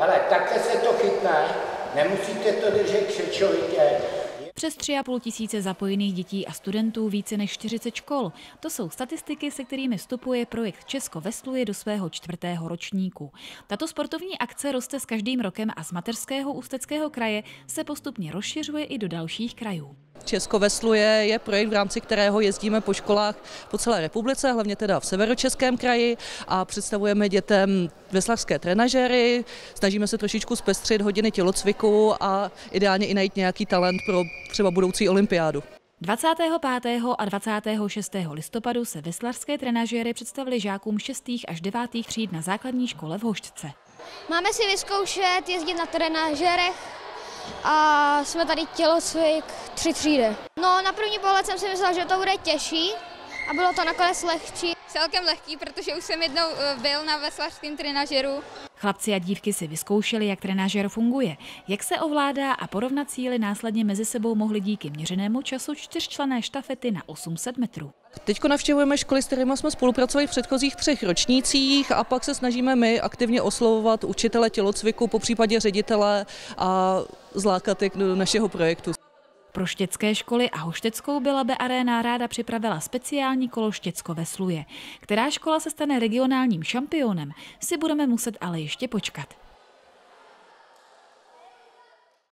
hele, takhle se to chytne, nemusíte to držet křečovitě. Přes 3,5 tisíce zapojených dětí a studentů, více než 40 škol. To jsou statistiky, se kterými vstupuje projekt Česko vesluje do svého 4. ročníku. Tato sportovní akce roste s každým rokem a z mateřského Ústeckého kraje se postupně rozšiřuje i do dalších krajů. Česko vesluje je projekt, v rámci kterého jezdíme po školách po celé republice, hlavně teda v Severočeském kraji, a představujeme dětem veslařské trenažéry, snažíme se trošičku zpestřit hodiny tělocviku a ideálně i najít nějaký talent pro třeba budoucí olympiádu. 25. a 26. listopadu se veslařské trenažéry představily žákům 6. až 9. tříd na základní škole v Hošce. Máme si vyzkoušet jezdit na trenažérech a jsme tady tělocvik 3 třídy. No, na první pohled jsem si myslela, že to bude těžší, a bylo to nakonec lehčí. Celkem lehký, protože už jsem jednou byl na veslařském trenažeru. Chlapci a dívky si vyzkoušeli, jak trenažer funguje, jak se ovládá, a porovnat síly následně mezi sebou mohli díky měřenému času 4členné štafety na 800 metrů. Teď navštěvujeme školy, s kterými jsme spolupracovali v předchozích 3 ročnících, a pak se snažíme my aktivně oslovovat učitele tělocviku, popřípadě ředitele, a zlákat je do našeho projektu. Pro štětské školy a hošteckou by Labe Arena ráda připravila speciální kolo Štětsko vesluje. Která škola se stane regionálním šampionem, si budeme muset ale ještě počkat.